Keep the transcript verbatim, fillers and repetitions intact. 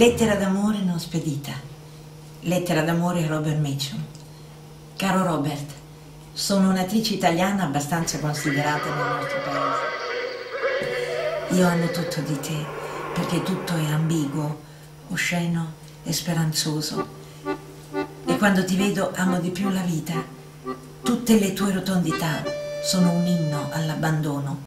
Lettera d'amore non spedita. Lettera d'amore a Robert Mitchum. Caro Robert, sono un'attrice italiana abbastanza considerata nel nostro paese. Io amo tutto di te, perché tutto è ambiguo, osceno e speranzoso. E quando ti vedo amo di più la vita. Tutte le tue rotondità sono un inno all'abbandono.